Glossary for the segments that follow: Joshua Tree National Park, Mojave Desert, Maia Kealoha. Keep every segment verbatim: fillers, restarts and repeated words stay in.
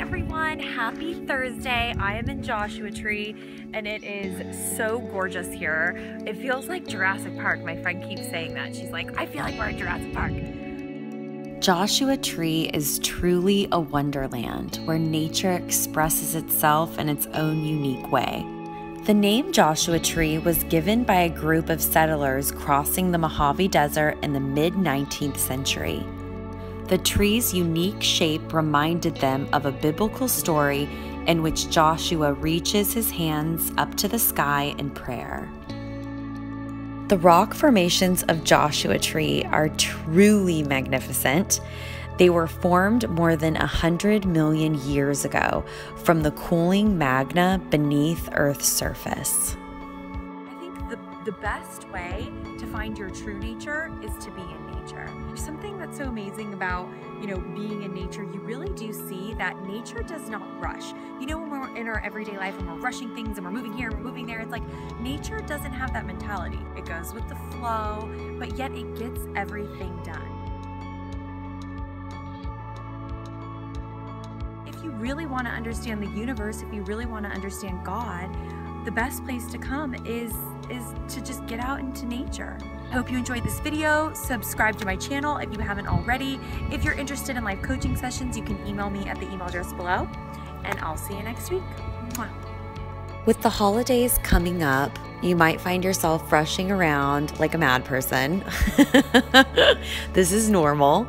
everyone, happy Thursday. I am in Joshua Tree and it is so gorgeous here. It feels like Jurassic Park. My friend keeps saying that. She's like, I feel like we're at Jurassic Park. Joshua Tree is truly a wonderland where nature expresses itself in its own unique way. The name Joshua Tree was given by a group of settlers crossing the Mojave Desert in the mid nineteenth century. The tree's unique shape reminded them of a biblical story in which Joshua reaches his hands up to the sky in prayer. The rock formations of Joshua Tree are truly magnificent. They were formed more than one hundred million years ago from the cooling magma beneath Earth's surface. I think the, the best way to find your true nature is to be in nature. Something that's so amazing about, you know, being in nature, you really do see that nature does not rush. You know, when we're in our everyday life and we're rushing things and we're moving here and we're moving there, it's like nature doesn't have that mentality. It goes with the flow, but yet it gets everything done. If you really want to understand the universe, if you really want to understand God, the best place to come is is to just get out into nature. I hope you enjoyed this video. Subscribe to my channel if you haven't already. If you're interested in life coaching sessions, you can email me at the email address below, and I'll see you next week. Mwah. With the holidays coming up, you might find yourself rushing around like a mad person. This is normal.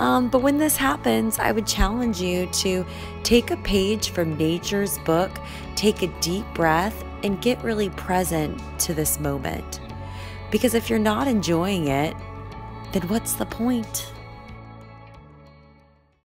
Um, but when this happens, I would challenge you to take a page from nature's book, take a deep breath, and get really present to this moment. Because if you're not enjoying it, then what's the point?